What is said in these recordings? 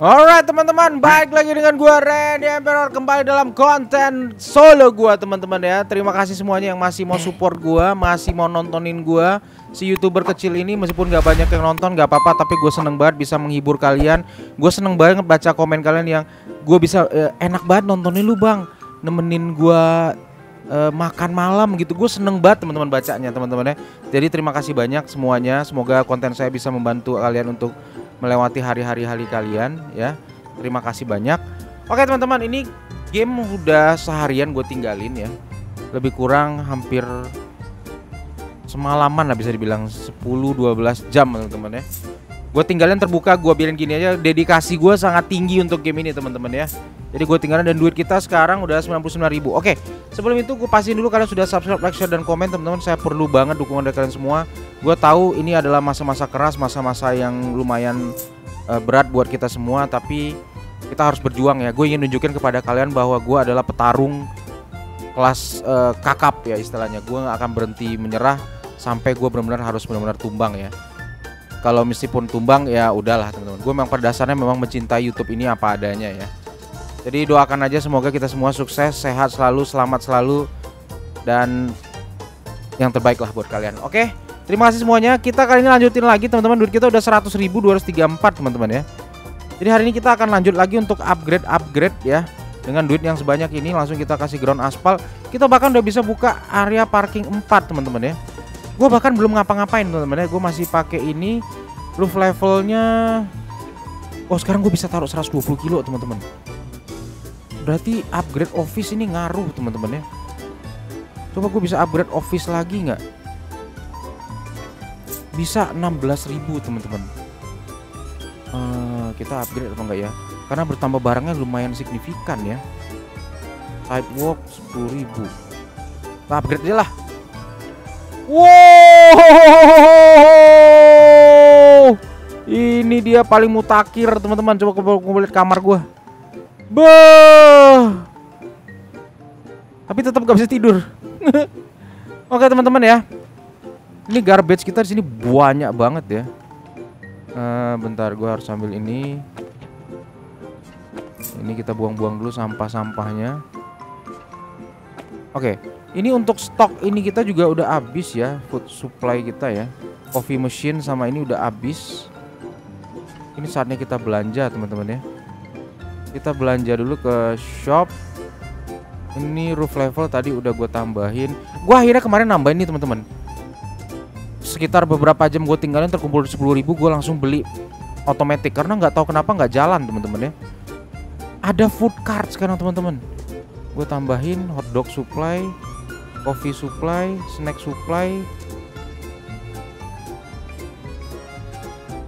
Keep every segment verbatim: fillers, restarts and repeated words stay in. Alright teman-teman, baik lagi dengan gue Rendy Emperor kembali dalam konten solo gue teman-teman ya. Terima kasih semuanya yang masih mau support gue, masih mau nontonin gue si youtuber kecil ini. Meskipun gak banyak yang nonton gak apa-apa, tapi gue seneng banget bisa menghibur kalian. Gue seneng banget baca komen kalian yang gue bisa eh, enak banget nontonin lu bang, nemenin gue Uh, makan malam gitu. Gue seneng banget teman-teman bacanya teman-teman ya. Jadi terima kasih banyak semuanya. Semoga konten saya bisa membantu kalian untuk melewati hari-hari hari kalian ya. Terima kasih banyak. Oke teman-teman, ini game udah seharian gue tinggalin ya. Lebih kurang hampir semalaman lah bisa dibilang, sepuluh dua belas jam teman-teman ya. Gue tinggalin terbuka, gue biarin gini aja. Dedikasi gue sangat tinggi untuk game ini teman-teman ya. Jadi gue tinggalin dan duit kita sekarang udah sembilan puluh sembilan ribu. Oke, sebelum itu gue pastiin dulu kalian sudah subscribe, like, share, dan komen teman-teman. Saya perlu banget dukungan dari kalian semua. Gue tahu ini adalah masa-masa keras, masa-masa yang lumayan uh, berat buat kita semua. Tapi kita harus berjuang ya. Gue ingin nunjukin kepada kalian bahwa gue adalah petarung kelas uh, kakap ya istilahnya. Gue gak akan berhenti menyerah sampai gue benar-benar harus benar-benar tumbang ya. Kalau meskipun tumbang ya udahlah teman-teman. Gue memang pada dasarnya memang mencintai YouTube ini apa adanya ya. Jadi doakan aja semoga kita semua sukses, sehat selalu, selamat selalu, dan yang terbaik lah buat kalian. Oke, terima kasih semuanya. Kita kali ini lanjutin lagi teman-teman. Duit kita udah seratus ribu dua ratus tiga puluh empat teman-teman ya. Jadi hari ini kita akan lanjut lagi untuk upgrade-upgrade ya. Dengan duit yang sebanyak ini langsung kita kasih ground aspal. Kita bahkan udah bisa buka area parking empat teman-teman ya. Gue bahkan belum ngapa-ngapain teman-teman ya. Gue masih pakai ini. Roof levelnya, oh sekarang gue bisa taruh seratus dua puluh kilo teman-teman. Berarti upgrade office ini ngaruh teman-teman ya. Coba gue bisa upgrade office lagi nggak? Bisa enam belas ribu teman-teman. uh, Kita upgrade apa enggak ya? Karena bertambah barangnya lumayan signifikan ya. Sidewalk sepuluh ribu. Kita upgrade aja lah. Wow, ini dia paling mutakhir teman-teman. Coba gue lihat kamar gue. Beuh. Tapi tetap gak bisa tidur. Oke teman-teman ya. Ini garbage kita di sini banyak banget ya. Uh, bentar gue harus ambil ini. Ini kita buang-buang dulu sampah-sampahnya. Oke. Okay. Ini untuk stok ini kita juga udah habis ya, food supply kita ya. Coffee machine sama ini udah habis. Ini saatnya kita belanja teman-teman ya. Kita belanja dulu ke shop. Ini roof level tadi udah gue tambahin. Gue akhirnya kemarin nambahin nih teman-teman. Sekitar beberapa jam gue tinggalin terkumpul sepuluh ribu, gue langsung beli otomatis karena nggak tahu kenapa nggak jalan teman-teman ya. Ada food cart sekarang teman-teman. Gue tambahin hotdog supply, coffee supply, snack supply.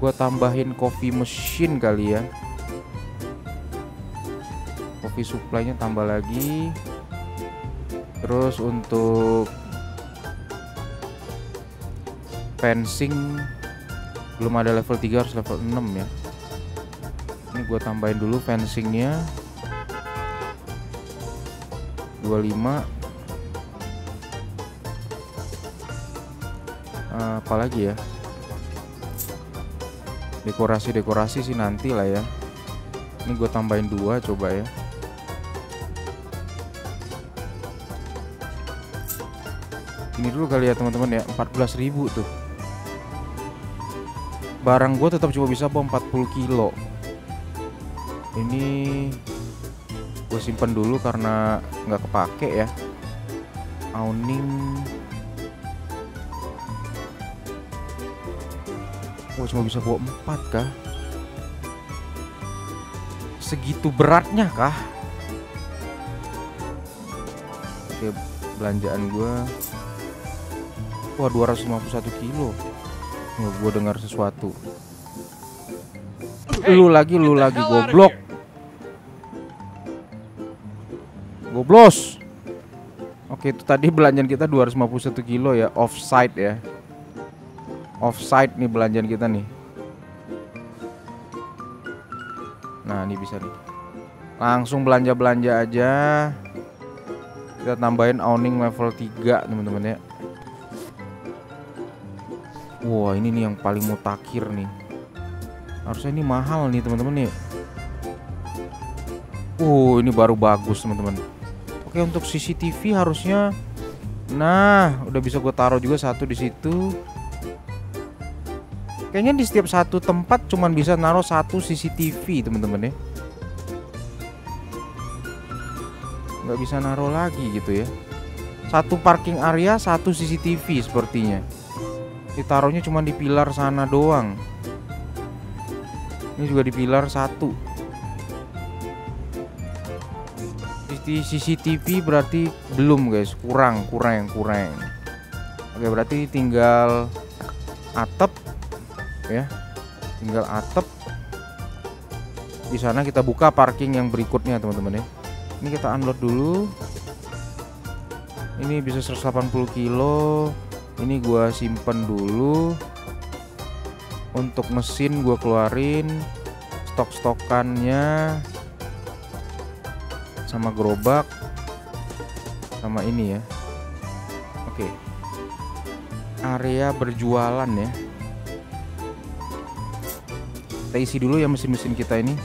Gue tambahin coffee machine kali ya. Coffee supply-nya tambah lagi. Terus untuk fencing belum ada level tiga, harus level enam ya. Ini gue tambahin dulu fencingnya dua puluh lima. Apalagi ya, dekorasi-dekorasi sih nanti lah ya. Ini gue tambahin dua coba ya. Ini dulu kali ya teman-teman ya. Empat belas ribu tuh. Barang gue tetap cuma bisa bawa empat puluh kilo. Ini gue simpen dulu karena nggak kepake ya. Awning gue cuma bisa bawa empat kah? Segitu beratnya kah? Oke, belanjaan gue. Wah, dua ratus lima puluh satu kilo. Nggak, gue dengar sesuatu. Hey, lu lagi, lu lagi goblok. Goblos. Oke, itu tadi belanjaan kita dua ratus lima puluh satu kilo ya, offside ya. Offside nih belanjaan kita nih. Nah ini bisa nih. Langsung belanja-belanja aja. Kita tambahin awning level tiga teman-teman ya. Wah ini nih yang paling mutakhir nih. Harusnya ini mahal nih teman-teman nih. Uh, ini baru bagus teman-teman. Oke, untuk C C T V harusnya, nah udah bisa gue taruh juga satu di situ. Kayaknya di setiap satu tempat cuman bisa naruh satu C C T V teman-teman ya. Nggak bisa naruh lagi gitu ya. Satu parking area, satu C C T V sepertinya. Ditaruhnya cuma di pilar sana doang. Ini juga di pilar satu. Di C C T V berarti belum guys, kurang, kurang, kurang. Oke, berarti tinggal atap ya, tinggal atap. Di sana kita buka parking yang berikutnya teman-teman ya. Ini kita unload dulu. Ini bisa seratus delapan puluh kilo. Ini gua simpen dulu. Untuk mesin gua keluarin stok-stokannya sama gerobak sama ini ya. Oke. Area berjualan ya. Kita isi dulu ya mesin-mesin kita ini.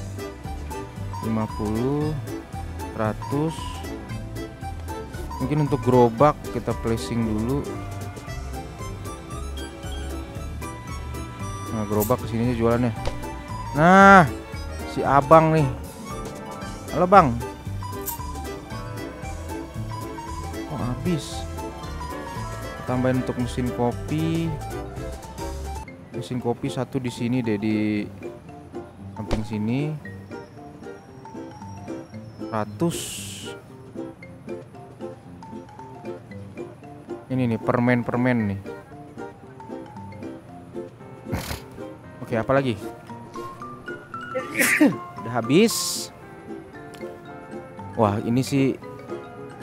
lima puluh, seratus. Mungkin untuk gerobak kita placing dulu. Nah, gerobak kesini aja jualannya. Nah, si abang nih. Halo bang. Oh, habis. Tambahin untuk mesin kopi. Mesin kopi satu di sini deh, di samping sini. seratus. Ini nih permen-permen nih. Oke, apa lagi? Udah habis. Wah, ini sih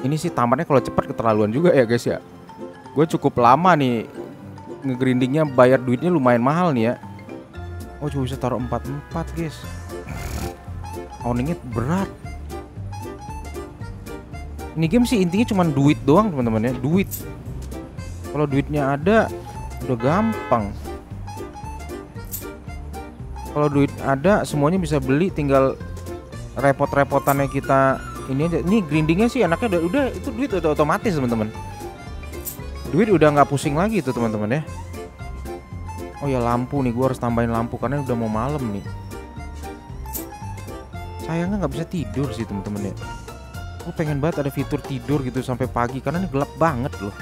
ini sih tamatnya kalau cepat keterlaluan juga ya guys ya. Gue cukup lama nih ngegrindingnya, bayar duitnya lumayan mahal nih ya. Oh, cuma bisa taruh empat empat guys. Owningnya berat. Ini game sih intinya cuma duit doang teman-teman ya, duit. Kalau duitnya ada, udah gampang. Kalau duit ada, semuanya bisa beli. Tinggal repot-repotannya kita ini aja. Ini grindingnya sih enaknya udah, udah itu duit udah otomatis teman-teman. Duit udah nggak pusing lagi itu teman-teman ya. Oh ya, lampu nih, gua harus tambahin lampu karena udah mau malam nih. Sayangnya nggak bisa tidur sih teman-teman ya. Gua pengen banget ada fitur tidur gitu sampai pagi karena ini gelap banget loh.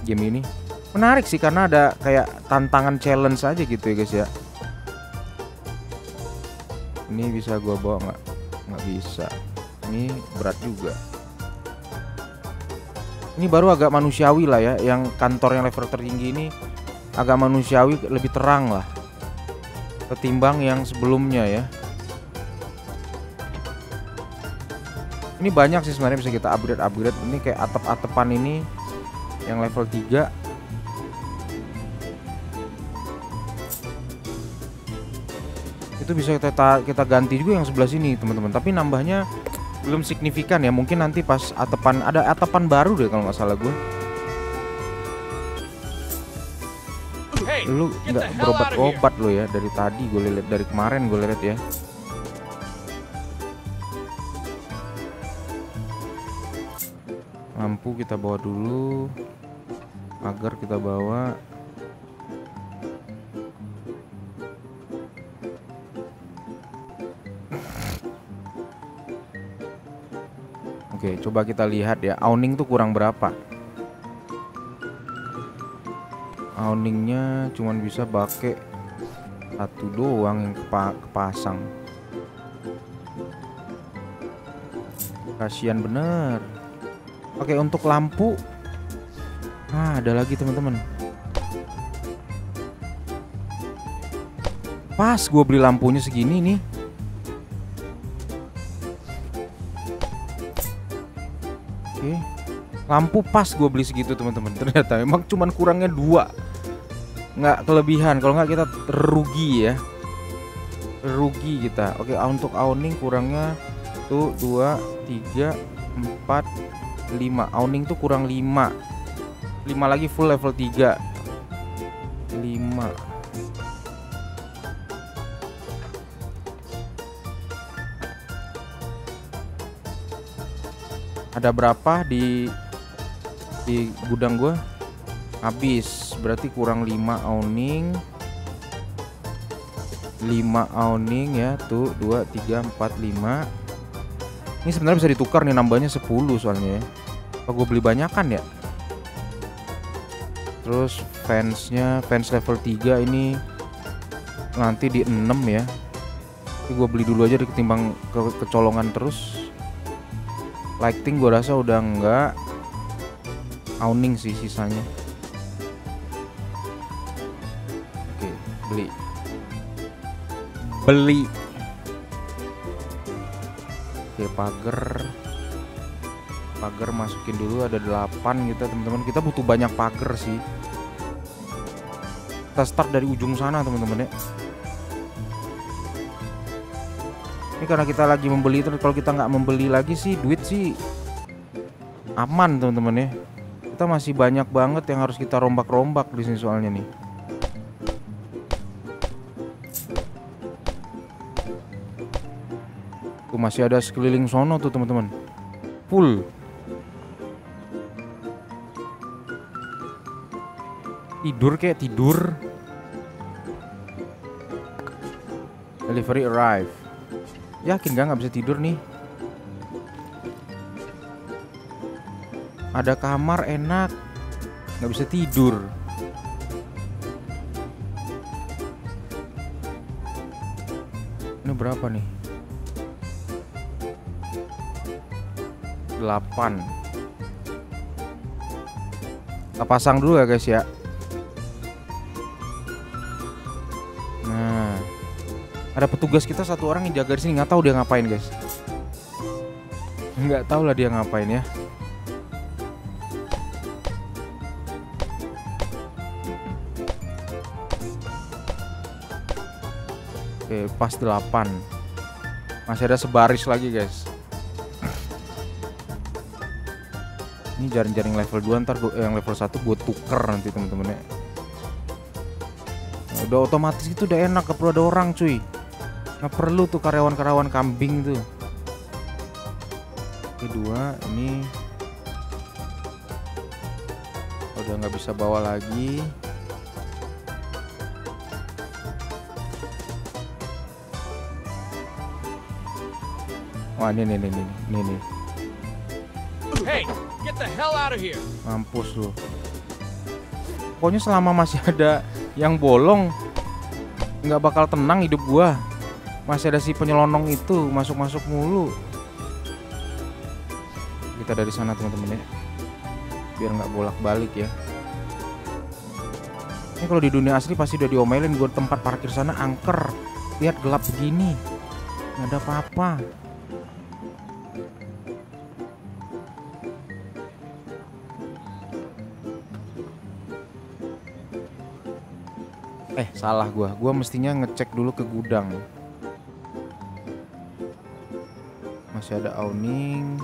Game ini menarik sih karena ada kayak tantangan challenge aja gitu ya guys ya. Ini bisa gua bawa nggak? Nggak bisa. Ini berat juga. Ini baru agak manusiawi lah ya. Yang kantor yang level tertinggi ini agak manusiawi, lebih terang lah ketimbang yang sebelumnya ya. Ini banyak sih sebenarnya bisa kita upgrade-upgrade. Ini kayak atap-atapan ini yang level tiga. Itu bisa kita kita ganti juga yang sebelah sini, teman-teman. Tapi nambahnya belum signifikan ya. Mungkin nanti pas atapan, ada atapan baru deh kalau nggak salah gue. Lu nggak berobat-obat lo ya dari tadi, gue lihat dari kemarin gue lihat ya. Lampu kita bawa dulu, agar kita bawa. Oke, coba kita lihat ya, awning tuh kurang berapa. Awningnya cuman bisa pakai satu doang yang kepasang. Kasian bener. Oke, untuk lampu, ah, ada lagi teman-teman. Pas gue beli lampunya segini nih. Oke, lampu pas gue beli segitu teman-teman. Ternyata memang cuman kurangnya dua, nggak kelebihan. Kalau nggak kita rugi ya, rugi kita. Oke, untuk awning kurangnya tuh dua, tiga, empat. lima, awning tuh kurang lima. lima lagi full level tiga. lima. ada berapa di di gudang gua? Habis, berarti kurang lima awning. lima awning ya, tuh dua, tiga, empat, lima. Ini sebenarnya bisa ditukar nih, nambahnya sepuluh soalnya ya. Apa gue beli banyakan ya? Terus fansnya, fans level tiga ini nanti di enam ya. Tapi gue beli dulu aja ketimbang ke kecolongan terus. Lighting gue rasa udah enggak. Awning sih sisanya. Oke, beli. Beli. Oke, pagar. Pagar masukin dulu, ada delapan gitu teman-teman. Kita butuh banyak pagar sih. Kita start dari ujung sana teman-teman ya. Ini karena kita lagi membeli, terus kalau kita nggak membeli lagi sih duit sih aman teman-teman ya. Kita masih banyak banget yang harus kita rombak-rombak di sini soalnya nih. Tuh masih ada sekeliling sono tuh teman-teman. Full. Tidur kayak tidur. Delivery arrive. Yakin gak nggak bisa tidur nih? Ada kamar enak, nggak bisa tidur. Ini berapa nih? delapan. Kita pasang dulu ya guys ya. Ada petugas kita satu orang yang jaga di sini, nggak tahu dia ngapain guys, nggak tahu lah dia ngapain ya. Oke, pas delapan masih ada sebaris lagi guys. Ini jaring-jaring level dua, ntar gua, eh, yang level satu gue tuker nanti temen-temennya. Nah, udah otomatis itu udah enak, gak perlu ada orang cuy. Nggak perlu tuh karyawan-karyawan kambing tuh. Kedua ini udah nggak bisa bawa lagi. Wah ini nih nih nih nih. Hey, get the hell out of here. Mampus lu. Pokoknya selama masih ada yang bolong, nggak bakal tenang hidup gua. Masih ada si penyelonong itu masuk-masuk mulu. Kita dari sana teman-teman ya, biar nggak bolak-balik ya. Ini kalau di dunia asli pasti udah diomelin. Gue tempat parkir sana angker, lihat gelap begini, nggak ada apa-apa. Eh salah gue, gue mestinya ngecek dulu ke gudang. Masih ada awning.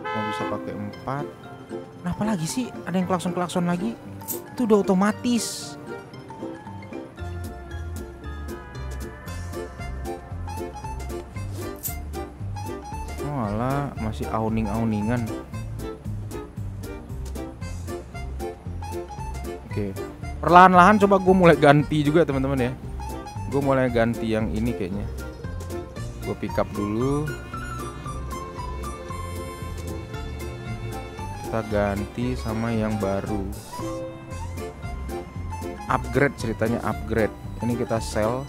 Nggak bisa pakai empat. Kenapa lagi sih? Ada yang klakson-klakson lagi? Itu udah otomatis. Malah masih awning-awningan. Oke. Perlahan-lahan coba gue mulai ganti juga teman-teman ya. Gue mulai ganti yang ini kayaknya. Gue pick up dulu. Kita ganti sama yang baru. Upgrade ceritanya, upgrade. Ini kita sell.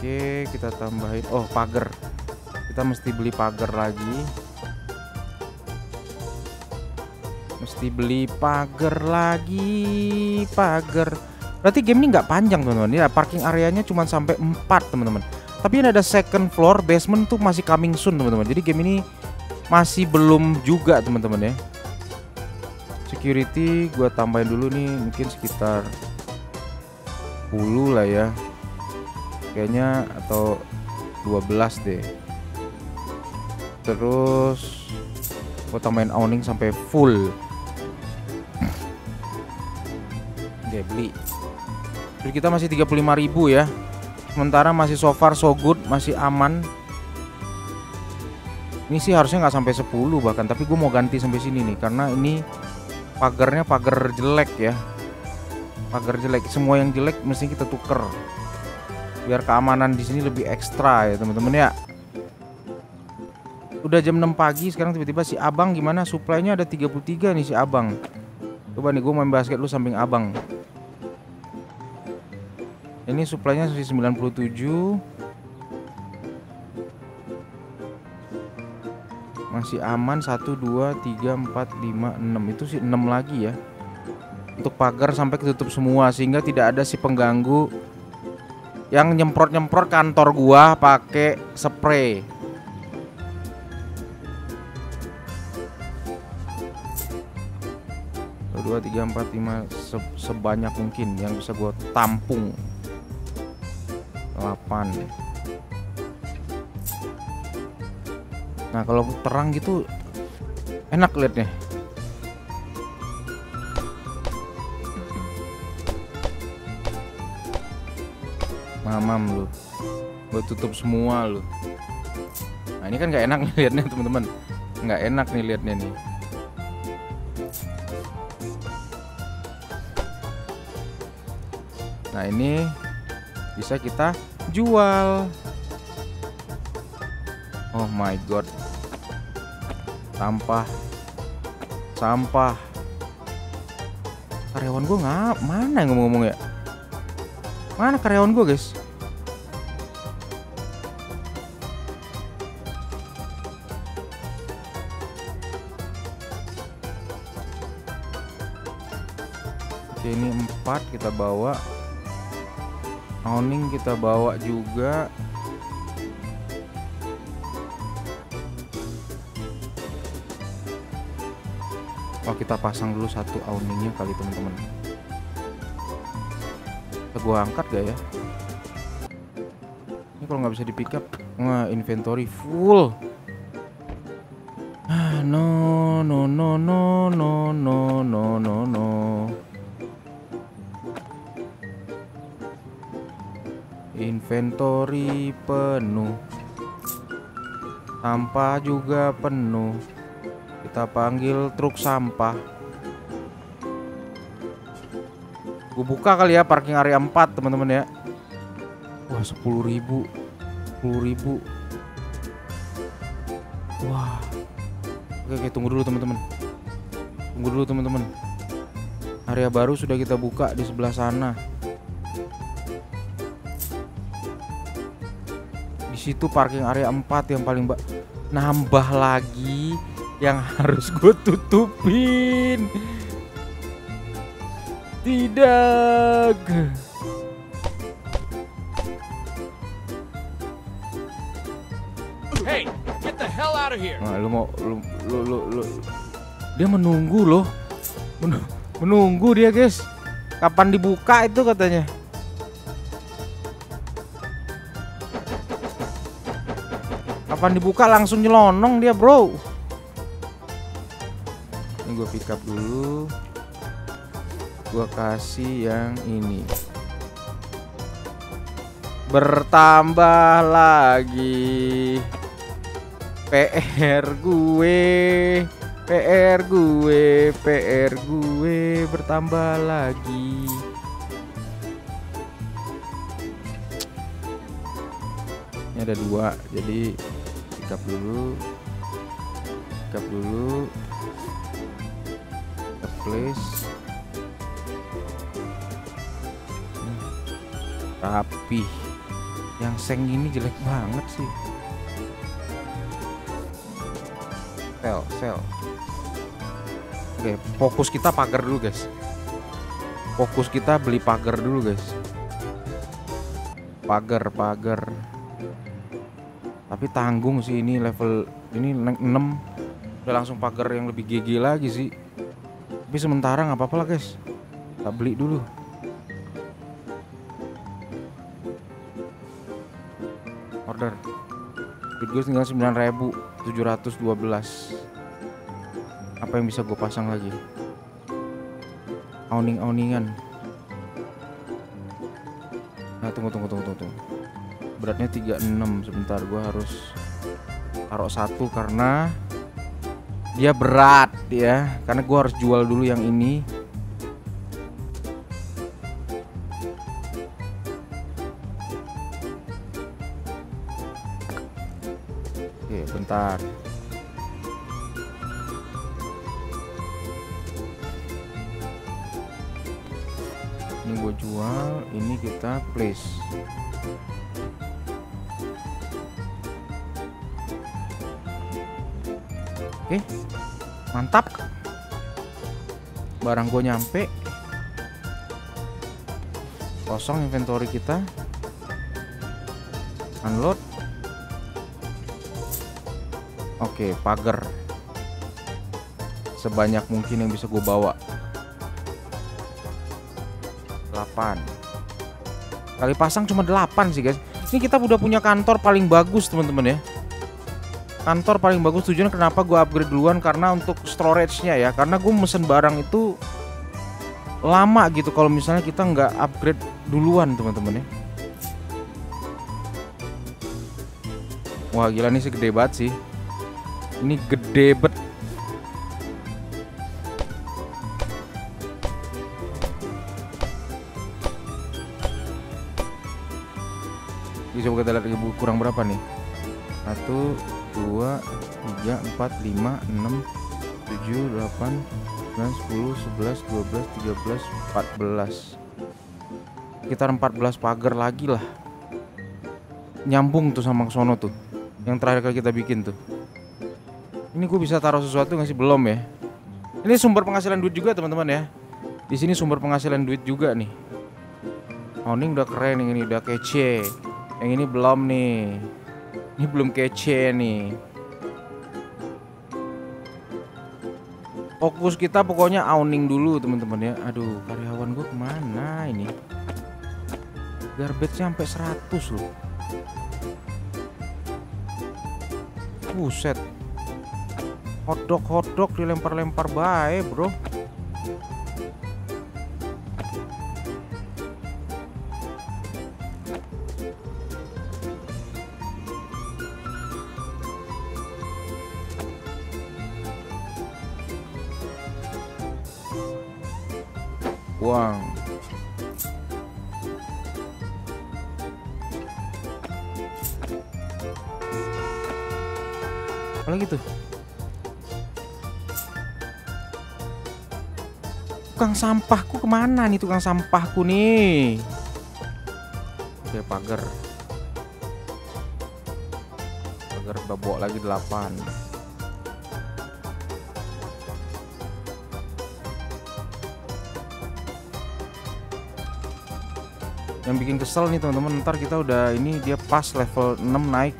Oke, kita tambahin. Oh, pagar. Kita mesti beli pagar lagi. Mesti beli pagar lagi, pagar. Berarti game ini nggak panjang, teman-teman. Ya, parking areanya cuma sampai empat, teman-teman. Tapi ini ada second floor, basement tuh masih coming soon, teman-teman. Jadi game ini masih belum juga, teman-teman ya. Security gua tambahin dulu nih, mungkin sekitar sepuluh lah ya. Kayaknya atau dua belas deh. Terus Kita main owning sampai full. Oke, beli. Jadi kita masih tiga puluh lima ribu ya. Sementara masih so far so good, masih aman. Ini sih harusnya nggak sampai sepuluh bahkan, tapi gue mau ganti sampai sini nih karena ini pagarnya pagar jelek ya. Pagar jelek. Semua yang jelek mesti kita tuker. Biar keamanan di sini lebih ekstra ya, teman-teman ya. Udah jam enam pagi sekarang, tiba-tiba si abang gimana suplainya ada tiga puluh tiga nih si abang. Coba nih gue main basket lu samping abang. Ini suplainya masih sembilan puluh tujuh. Masih aman. Satu, dua, tiga, empat, lima, enam. Itu sih enam lagi ya. Untuk pagar sampai ketutup semua sehingga tidak ada si pengganggu yang nyemprot-nyemprot kantor gua pakai spray. dua, tiga, empat, lima, sebanyak mungkin yang bisa gue tampung. Delapan. Nah kalau terang gitu enak liatnya. Mamam lu, gue tutup semua lu. Nah ini kan gak enak nih liatnya teman-teman, nggak enak nih liatnya nih. Nah ini bisa kita jual. Oh my god, sampah, sampah. Karyawan gue nggak, mana ngomong-ngomong ya? Mana karyawan gue guys? Oke ini empat kita bawa. Awning kita bawa juga. Oh kita pasang dulu satu awningnya kali teman-teman. Gua angkat gak ya? Ini kalau nggak bisa di pick up, wah inventory full. Ah no no no no no no no no no. Inventory penuh, sampah juga penuh. Kita panggil truk sampah. Gue buka kali ya parking area empat teman-teman ya. Wah sepuluh ribu, sepuluh ribu. Wah. Oke, oke tunggu dulu teman-teman. Tunggu dulu teman-teman. Area baru sudah kita buka di sebelah sana. Situ parking area empat yang paling nambah lagi yang harus gue tutupin. Tidak. Hey, get the hell out of here. Nah, lu mau lu, lu, lu, lu. Dia menunggu loh. Menunggu dia, guys. Kapan dibuka itu katanya? Kapan dibuka langsung nyelonong dia bro. Ini gue pick up dulu. Gue kasih yang ini. Bertambah lagi P R gue, P R gue, P R gue bertambah lagi. Ini ada dua, jadi Kap dulu, kap dulu, kap place, rapi. Yang seng ini jelek banget sih. Sel, sel. Oke, fokus kita pagar dulu guys. Fokus kita beli pagar dulu guys. Pagar, pagar. Tapi tanggung sih ini level ini enam udah langsung pagar yang lebih gigi lagi sih. Tapi sementara nggak apa-apa lah guys, kita beli dulu. Order. Duit gue tinggal sembilan ribu tujuh ratus dua belas. Apa yang bisa gue pasang lagi? Awning-awningan. Nah, tunggu, tunggu, tunggu, tunggu. Beratnya tiga puluh enam. Sebentar, gue harus taruh satu karena dia berat ya. Karena gue harus jual dulu yang ini. Oke, bentar. Ini gue jual, ini kita place. Oke, mantap. Barang gue nyampe. Kosong inventory kita. Unload. Oke, pagar. Sebanyak mungkin yang bisa gue bawa. Kali pasang cuma delapan sih guys. Ini kita udah punya kantor paling bagus teman-teman ya. Kantor paling bagus. Tujuan kenapa gue upgrade duluan karena untuk storage-nya ya. Karena gue mesen barang itu lama gitu kalau misalnya kita nggak upgrade duluan teman-teman ya. Wah gila nih segede banget sih. Ini gede bet. Coba kita lihat kurang berapa nih. Satu dua tiga empat lima enam tujuh delapan sembilan sepuluh sebelas dua belas tiga belas empat belas. Sekitar empat belas pagar lagi lah. Nyambung tuh sama sono tuh. Yang terakhir kali kita bikin tuh. Ini gue bisa taruh sesuatu nggak sih? Belum ya. Ini sumber penghasilan duit juga teman-teman ya. Di sini sumber penghasilan duit juga nih. Oh ini udah keren, ini udah kece. Yang ini belum nih. Ini belum kece nih. Fokus kita pokoknya awning dulu teman-teman ya. Aduh karyawan gue kemana ini. Garbage sampai seratus loh. Buset. Hotdog-hotdog dilempar-lempar bae bro. Uang. Apa lagi tuh? Tukang sampahku kemana nih tukang sampahku nih? Oke pagar. Pagar babok lagi delapan. Yang bikin kesel nih teman-teman, ntar kita udah ini dia pas level enam naik.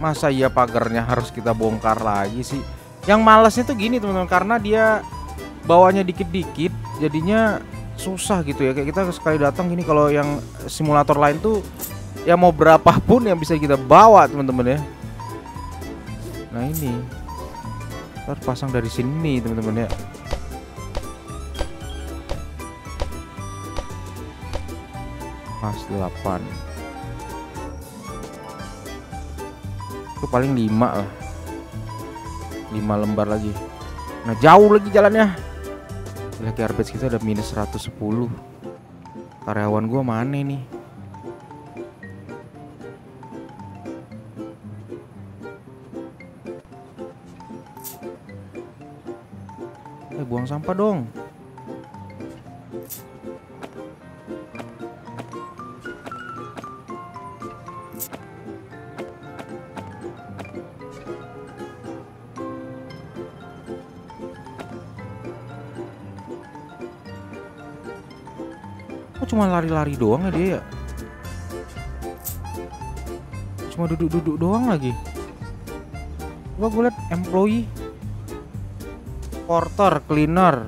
Masa iya pagarnya harus kita bongkar lagi sih. Yang malasnya tuh gini teman-teman, karena dia bawanya dikit-dikit jadinya susah gitu ya. Kayak kita sekali datang gini, kalau yang simulator lain tuh ya mau berapapun yang bisa kita bawa teman-teman ya. Nah ini ntar pasang dari sini teman-teman ya. Pas delapan. Itu paling lima lah. lima lembar lagi. Nah, jauh lagi jalannya. Lagi garbage kita ada minus seratus sepuluh. Karyawan gua mana nih? Eh, buang sampah dong. Cuma lari-lari doang ya dia ya. Cuma duduk-duduk doang lagi. Coba gue liat employee, porter, cleaner,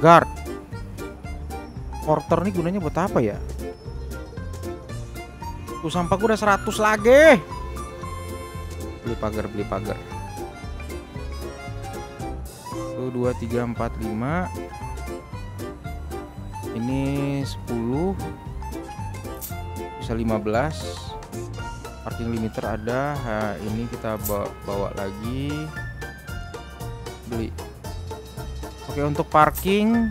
guard. Porter nih gunanya buat apa ya? Tuh sampah gue udah seratus lagi. Beli pagar, beli pagar. satu, dua, tiga, empat, lima. Ini sepuluh. Bisa lima belas. Parking limiter ada. Nah, ini kita bawa lagi. Beli. Oke, untuk parking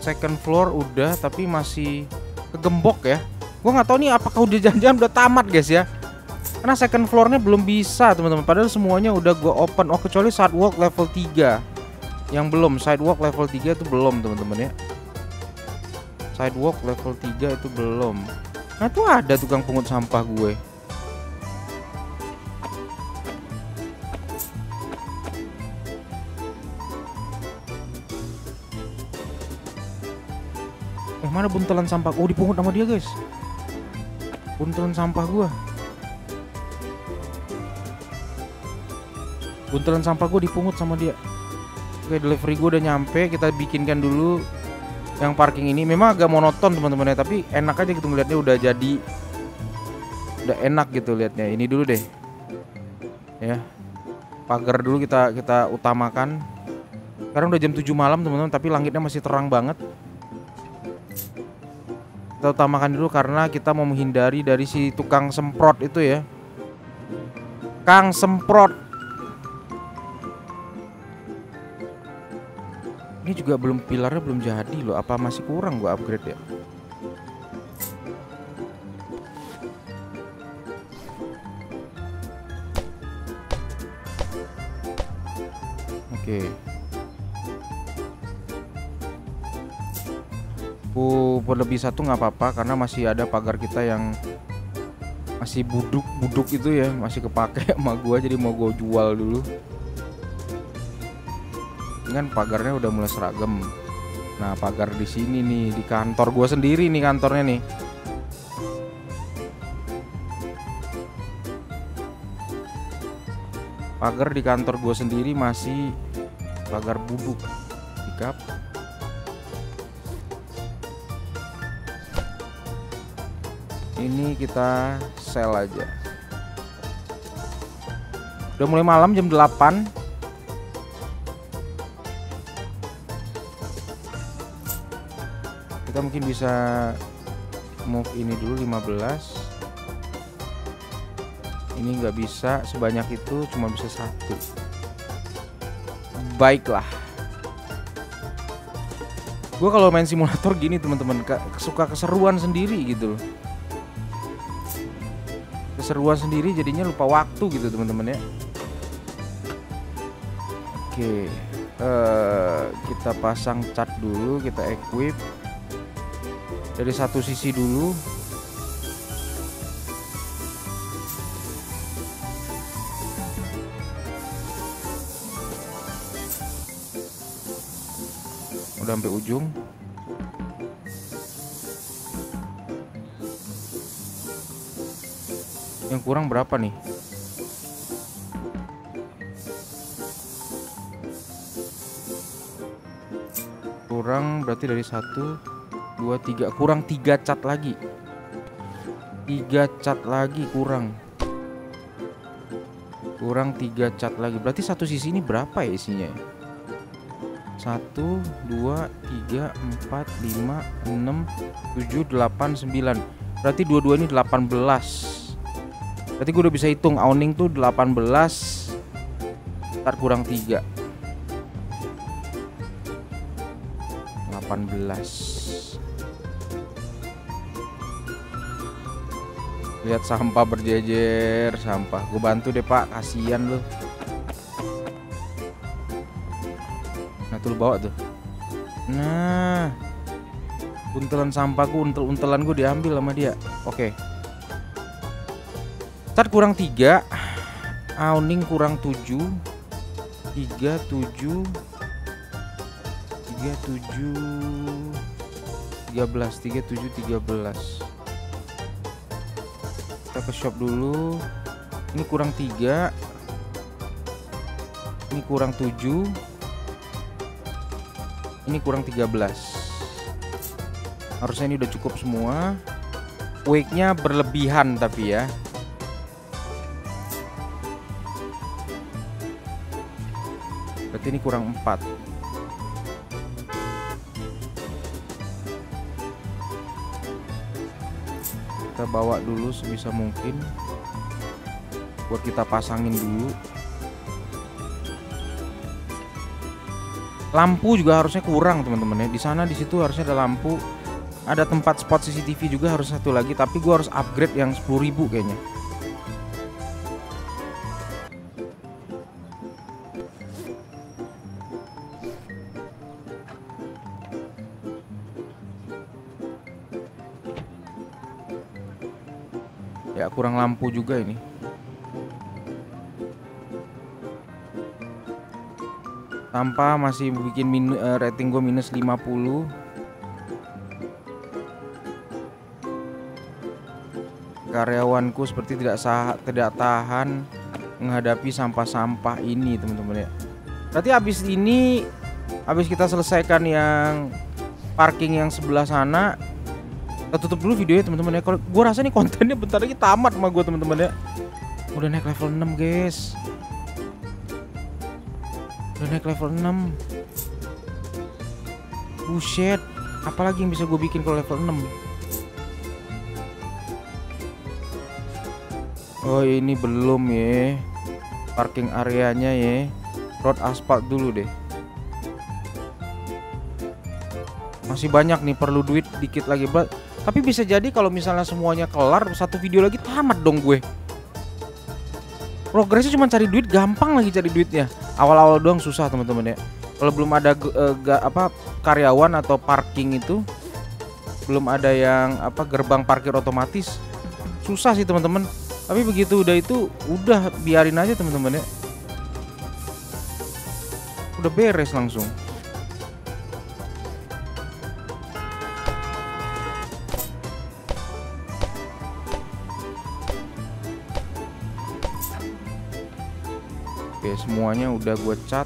second floor udah, tapi masih kegembok ya. Gue nggak tahu nih apakah udah janjian udah tamat guys ya, karena second floornya belum bisa teman-teman. Padahal semuanya udah gue open. Oh kecuali sidewalk level tiga yang belum. Sidewalk level tiga itu belum teman-teman ya. Sidewalk level tiga itu belum. Nah tuh ada tukang pungut sampah gue. Eh mana buntelan sampah? Oh dipungut sama dia guys. Buntelan sampah gua. Buntelan sampah gua dipungut sama dia. Oke delivery gua udah nyampe. Kita bikinkan dulu yang parking ini. Memang agak monoton teman-teman ya, tapi enak aja gitu ngeliatnya, udah jadi. Udah enak gitu liatnya. Ini dulu deh. Ya. Pagar dulu kita kita utamakan. Sekarang udah jam tujuh malam teman-teman, tapi langitnya masih terang banget. Kita utamakan dulu karena kita mau menghindari dari si tukang semprot itu ya. Kang semprot. Ini juga belum, pilarnya belum jadi loh. Apa masih kurang gua upgrade ya? Oke. Berlebih satu nggak apa-apa karena masih ada pagar kita yang masih buduk-buduk itu ya, masih kepake sama gua, jadi mau gua jual dulu. Dengan pagarnya udah mulai seragam. Nah pagar di sini nih di kantor gua sendiri nih, kantornya nih. Pagar di kantor gua sendiri masih pagar buduk. Sikap. Ini kita sell aja. Udah mulai malam jam delapan. Kita mungkin bisa move ini dulu lima belas. Ini nggak bisa sebanyak itu, cuma bisa satu. Baiklah. Gue kalau main simulator gini teman-teman suka keseruan sendiri gitu loh. Keseruan sendiri jadinya lupa waktu gitu teman-teman ya. Oke, uh, kita pasang cat dulu, kita equip dari satu sisi dulu. Udah sampai ujung. Yang kurang berapa nih? Kurang berarti dari satu, dua, tiga. Kurang tiga cat lagi. Tiga cat lagi kurang. Kurang tiga cat lagi. Berarti satu sisi ini berapa ya isinya? Satu, dua, tiga, empat, lima, enam, tujuh, delapan, sembilan. Berarti dua-dua ini delapan belas. Berarti gue udah bisa hitung awning tuh delapan belas ntar kurang tiga. Delapan belas. Lihat sampah berjejer, sampah. Gue bantu deh pak, kasihan lo. Nah tuh lo bawa tuh. Nah untelan sampahku, untel-untelan gue diambil sama dia. Oke okay. Cat kurang tiga, awning kurang tujuh, tiga tujuh, tiga tujuh, tiga belas, tiga tujuh, tiga belas. Kita ke shop dulu. Ini kurang tiga, ini kurang tujuh, ini kurang tiga belas. Harusnya ini udah cukup semua. Wake-nya berlebihan tapi ya. Berarti ini kurang empat. Kita bawa dulu sebisa mungkin buat kita pasangin dulu. Lampu juga harusnya kurang, teman-teman ya. Di sana di situ harusnya ada lampu. Ada tempat spot C C T V juga harus satu lagi, tapi gua harus upgrade yang sepuluh ribu kayaknya. Ya, kurang lampu juga ini. Tanpa masih bikin min, uh, rating gue minus lima puluh. Karyawanku seperti tidak sah, tidak tahan menghadapi sampah-sampah ini, teman-teman ya. Berarti habis ini, habis kita selesaikan yang parking yang sebelah sana, kita tutup dulu videonya, teman-teman ya. Kalau gue rasa nih kontennya bentar lagi tamat sama gue, teman-teman ya. Udah naik level enam, guys. Udah naik level enam. Buset, apalagi yang bisa gue bikin kalau level enam? Oh, ini belum ya. Parking areanya ya. Road aspal dulu deh. Masih banyak nih, perlu duit dikit lagi, Bro. Tapi bisa jadi kalau misalnya semuanya kelar, satu video lagi tamat dong gue. Progresnya cuma cari duit, gampang lagi cari duitnya. Awal-awal doang susah, teman-teman ya. Kalau belum ada uh, ga, apa karyawan atau parking itu, belum ada yang apa gerbang parkir otomatis, susah sih, teman-teman. Tapi begitu udah itu, udah biarin aja, teman-teman ya. Udah beres langsung. Oke, semuanya udah gue cat.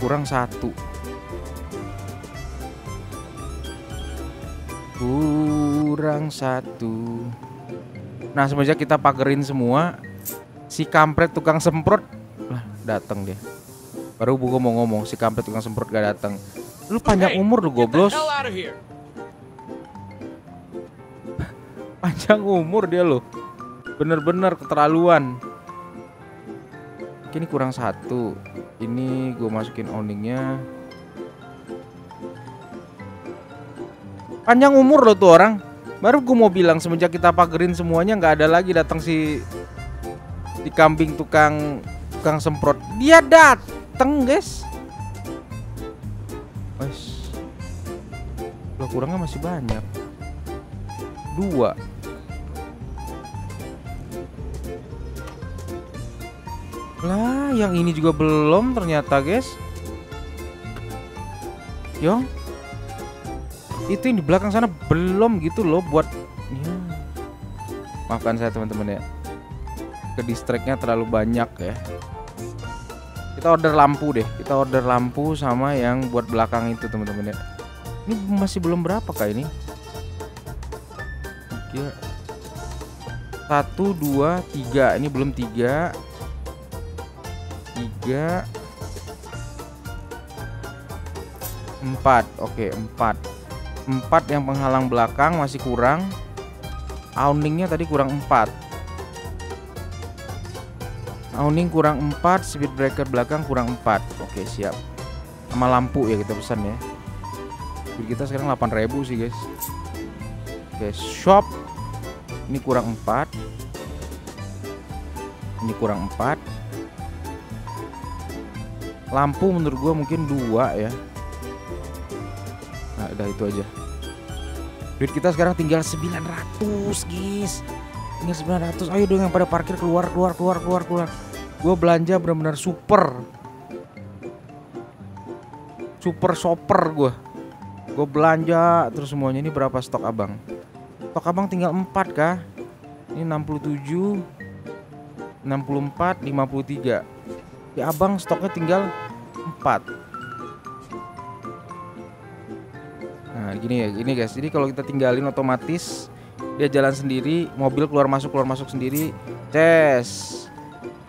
Kurang satu. Kurang satu. Nah, semenjak kita pagerin semua, si kampret tukang semprot lah datang deh. Baru gue mau ngomong, si kampret tukang semprot gak datang. Lu panjang umur lu, goblos. Panjang umur dia loh, bener-bener keterlaluan. Ini kurang satu. Ini gue masukin owningnya. Panjang umur loh tuh orang. Baru gue mau bilang semenjak kita pagerin semuanya, nggak ada lagi datang si di kambing tukang tukang semprot. Dia dateng, guys. Wes, lo kurangnya masih banyak. Dua. Lah, yang ini juga belum ternyata, guys. Yong, itu yang di belakang sana belum gitu loh buat ya. Maafkan saya, teman-teman ya, ke distriknya terlalu banyak ya. Kita order lampu deh, kita order lampu sama yang buat belakang itu, teman-teman ya. Ini masih belum berapa kah ini? Tiga. Satu, dua, tiga. Ini belum tiga. Tiga, empat. Oke, empat, empat yang penghalang belakang masih kurang. Awningnya tadi kurang empat. Awning kurang empat, speed breaker belakang kurang empat. Oke, siap. Sama lampu ya kita pesan ya. Jadi kita sekarang delapan ribu sih, guys. Oke, shop. Ini kurang empat. Ini kurang empat. Lampu menurut gue mungkin dua ya. Nah, udah itu aja. Duit kita sekarang tinggal sembilan ratus, guys. Tinggal sembilan ratus. Ayo dong yang pada parkir, keluar keluar keluar keluar keluar. Gue belanja benar-benar super. Super shopper gue. Gue belanja terus semuanya. Ini berapa stok abang? Stok abang tinggal empat kah? Ini enam puluh tujuh, enam puluh empat, lima puluh tiga. Ya abang stoknya tinggal empat. Nah, gini ya, gini guys. Jadi kalau kita tinggalin otomatis dia jalan sendiri, mobil keluar masuk keluar masuk sendiri, tes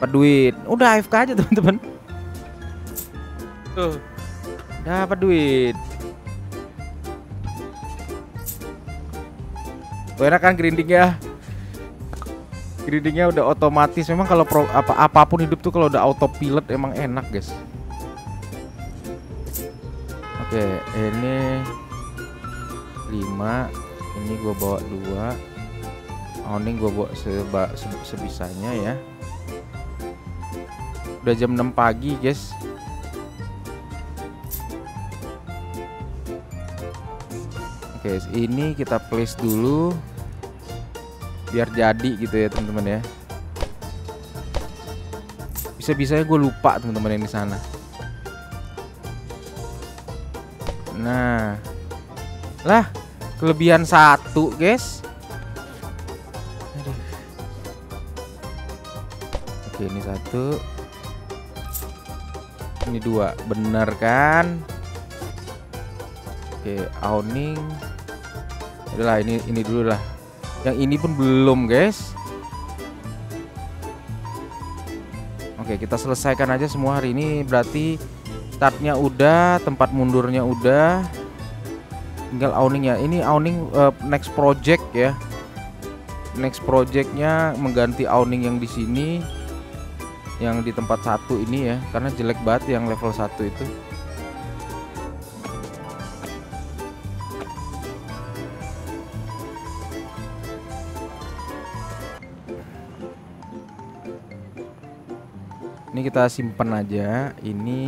peduit, udah A F K aja teman-teman. Tuh, dapat duit. Enak kan grindingnya? Grindingnya udah otomatis. Memang kalau pro, apa apapun hidup tuh kalau udah autopilot emang enak, guys. Oke, ini lima, ini gue bawa dua, awning gue bawa seba, se, sebisanya ya. Udah jam enam pagi, guys. Oke, ini kita place dulu biar jadi gitu ya teman-teman ya. Bisa-bisanya gue lupa teman-teman yang di sana. Nah, lah kelebihan satu guys. Aduh. Oke, ini satu, ini dua, bener kan? Oke, awning. Udah ini ini dulu lah. Yang ini pun belum, guys. Oke, kita selesaikan aja semua hari ini. Berarti startnya udah, tempat mundurnya udah. Tinggal awning ya. Ini awning uh, next project ya. Next projectnya mengganti awning yang di sini, yang di tempat satu ini ya. Karena jelek banget yang level satu itu. Ini kita simpen aja. Ini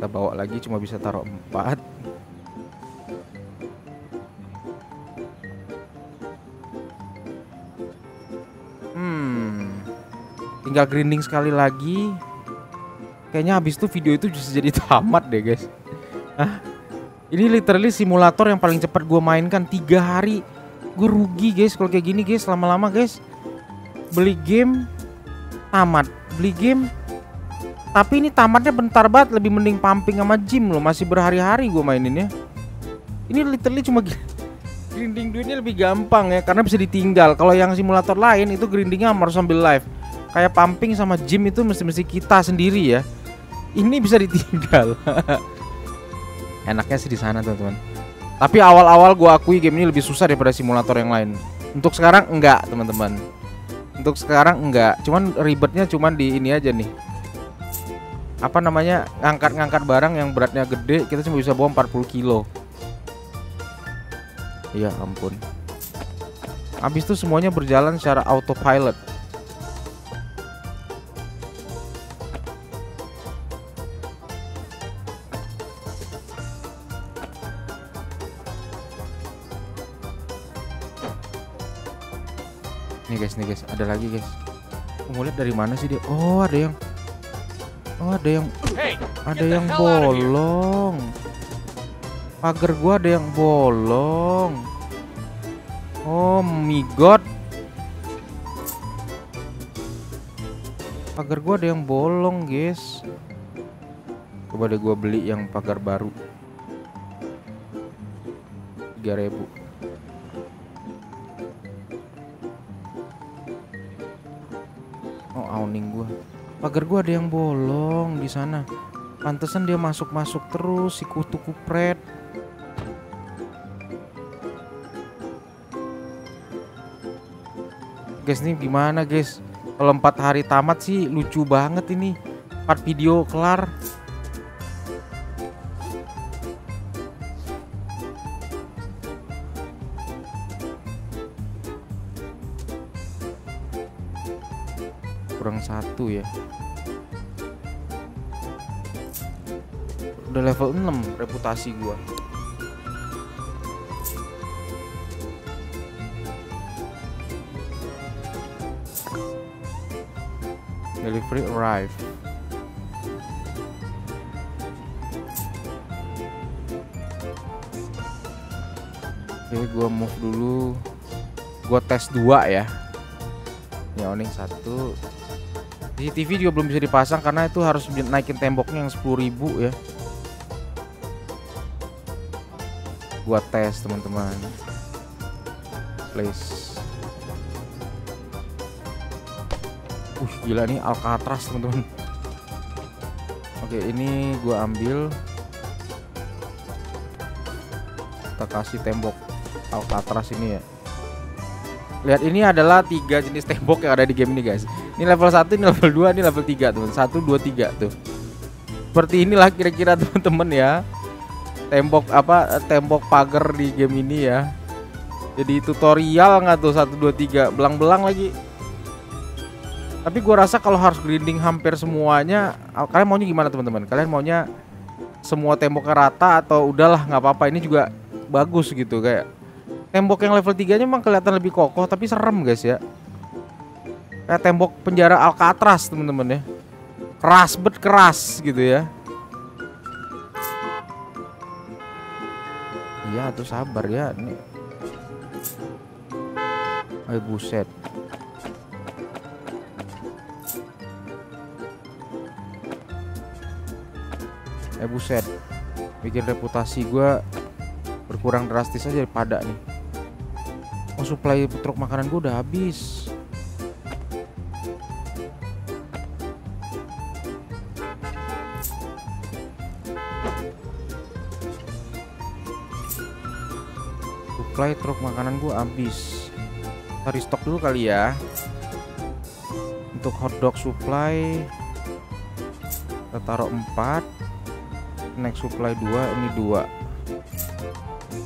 kita bawa lagi, cuma bisa taruh empat. Hmm, tinggal grinding sekali lagi. Kayaknya habis itu video itu bisa jadi tamat deh guys. Hah? Ini literally simulator yang paling cepat gue mainkan. Tiga hari gue rugi guys kalau kayak gini guys. Lama-lama guys beli game tamat. Beli game, tapi ini tamatnya bentar banget. Lebih mending pumping sama gym loh. Masih berhari-hari gue mainin ya. Ini literally cuma grinding duitnya lebih gampang ya, karena bisa ditinggal. Kalau yang simulator lain itu grindingnya harus sambil live. Kayak pumping sama gym itu mesti-mesti kita sendiri ya. Ini bisa ditinggal. Enaknya sih di sana teman-teman. Tapi awal-awal gue akui game ini lebih susah daripada simulator yang lain. Untuk sekarang enggak teman-teman. Untuk sekarang enggak, cuman ribetnya cuman di ini aja nih. Apa namanya? Ngangkat-ngangkat barang yang beratnya gede, kita cuma bisa bawa empat puluh kilo. Ya ampun. Habis itu semuanya berjalan secara autopilot. Nih guys, nih guys, ada lagi guys. Mau lihat dari mana sih dia? Oh, ada yang, oh ada yang, hey, ada yang bolong. Pagar gua ada yang bolong. Oh my god. Pagar gua ada yang bolong guys. Coba deh gua beli yang pagar baru. tiga ribu. Gua. Pagar gua ada yang bolong di sana. Pantesan dia masuk-masuk terus si kutu kupret. Guys, ini gimana, guys? Kalau empat hari tamat sih lucu banget ini. Empat video kelar. Kurang satu ya. Udah level enam reputasi gua. Delivery arrive. Oke, gua move dulu. Gua tes dua ya. Ini awning satu. C C T V juga belum bisa dipasang karena itu harus naikin temboknya yang sepuluh ribu ya. Gua tes teman-teman. place. Uh, gila nih Alcatraz, teman-teman. Oke, ini gua ambil. Kita kasih tembok Alcatraz ini ya. Lihat, ini adalah tiga jenis tembok yang ada di game ini, guys. Ini level satu, ini level dua, ini level tiga, teman. satu, dua, tiga tuh. Seperti inilah kira-kira, teman-teman ya. Tembok apa? Tembok pagar di game ini ya. Jadi tutorial nggak tuh satu, dua, tiga, belang-belang lagi. Tapi gua rasa kalau harus grinding hampir semuanya, kalian maunya gimana, teman-teman? Kalian maunya semua temboknya rata atau udahlah nggak apa-apa, ini juga bagus gitu. Kayak tembok yang level tiga-nya memang kelihatan lebih kokoh tapi serem, guys ya. Kayak tembok penjara Alcatraz, teman-teman ya. Keras bet keras gitu ya. Iya, tuh sabar ya ini. Ay buset. Eh buset, bikin reputasi gue berkurang drastis aja daripada nih. Oh, supply truk makanan gue udah habis. Supply truk makanan gue habis. Kita restock dulu kali ya. Untuk hotdog supply kita taruh empat. Next supply dua, ini dua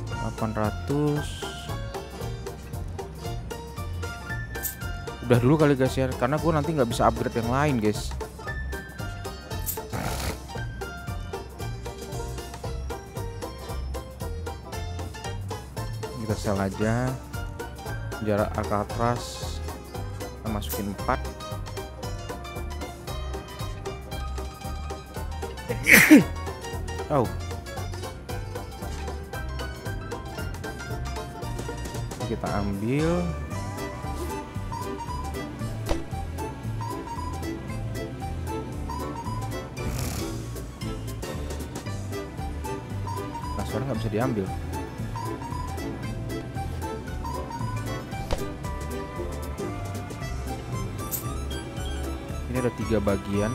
delapan ratus. Udah dulu kali, guys ya, karena gue nanti nggak bisa upgrade yang lain, guys. Kita sel aja jarak Alcatraz, kita masukin empat. Oh. Kita ambil. Nah, suara nggak bisa diambil. Ini ada tiga bagian.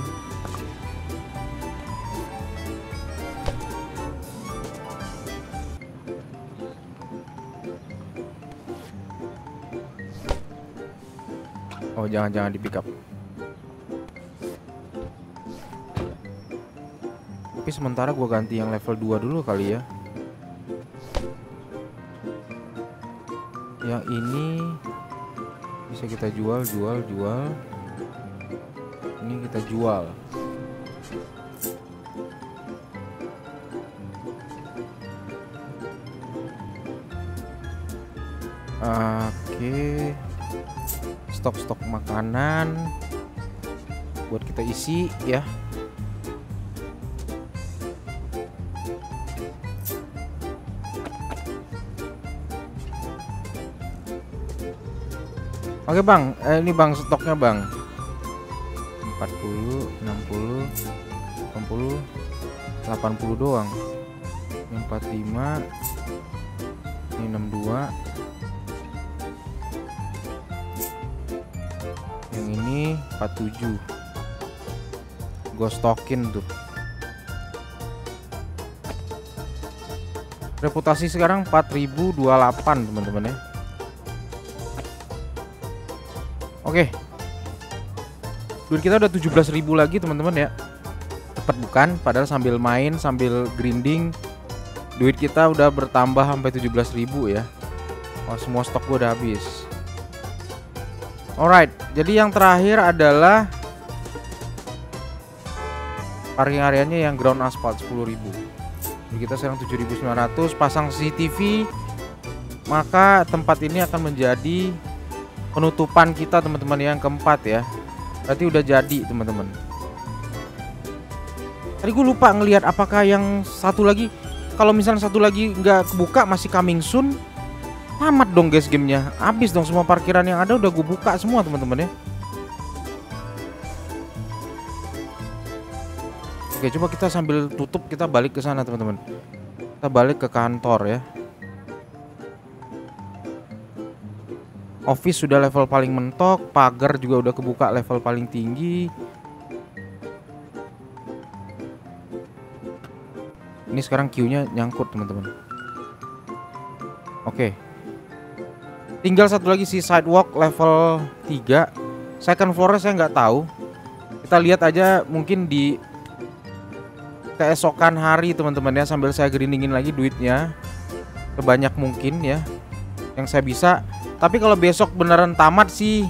Oh, jangan-jangan di pick up. Tapi sementara gue ganti yang level dua dulu kali ya. Yang ini bisa kita jual, jual, jual. Ini kita jual. Oke, okay. Stok-stok makanan buat kita isi ya. Oke bang, eh, ini bang stoknya bang. empat puluh, enam puluh, delapan puluh doang. Ini empat puluh lima, ini enam puluh dua. Ini empat puluh tujuh, gue stokin tuh. Reputasi sekarang empat ribu dua puluh delapan, teman-teman ya. Oke, duit kita udah tujuh belas ribu lagi, teman-teman ya. Cepet bukan? Padahal sambil main, sambil grinding, duit kita udah bertambah sampai tujuh belas ribu ya. Oh, semua stok gue udah habis. Alright, jadi yang terakhir adalah parking areanya yang ground aspal sepuluh ribu. Jadi kita sekarang tujuh ribu sembilan ratus, pasang C C T V, maka tempat ini akan menjadi penutupan kita, teman-teman, yang keempat ya. Berarti udah jadi, teman-teman. Tadi gue lupa ngelihat apakah yang satu lagi, kalau misalnya satu lagi nggak kebuka masih coming soon. Tamat dong, guys, gamenya. Habis dong semua parkiran yang ada, udah gue buka semua, teman-teman ya. Oke, coba kita sambil tutup kita balik ke sana, teman-teman. Kita balik ke kantor ya. Office sudah level paling mentok, pagar juga udah kebuka level paling tinggi. Ini sekarang Q-nya nyangkut, teman-teman. Oke. Tinggal satu lagi si sidewalk level tiga. Second floor-nya saya nggak tahu. Kita lihat aja mungkin di keesokan hari, teman-teman, ya, sambil saya grindingin lagi duitnya sebanyak mungkin ya yang saya bisa. Tapi kalau besok beneran tamat sih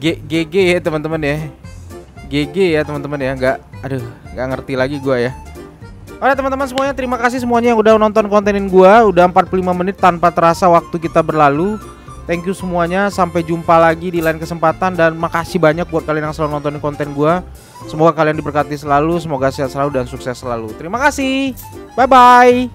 G G ya teman-teman ya, G G ya teman-teman ya, nggak, aduh, nggak ngerti lagi gue ya. Oke teman-teman semuanya, terima kasih semuanya yang udah nonton kontenin gue, udah empat puluh lima menit tanpa terasa waktu kita berlalu. Thank you semuanya, sampai jumpa lagi di lain kesempatan dan makasih banyak buat kalian yang selalu nontonin konten gue. Semoga kalian diberkati selalu, semoga sehat selalu dan sukses selalu. Terima kasih, bye bye.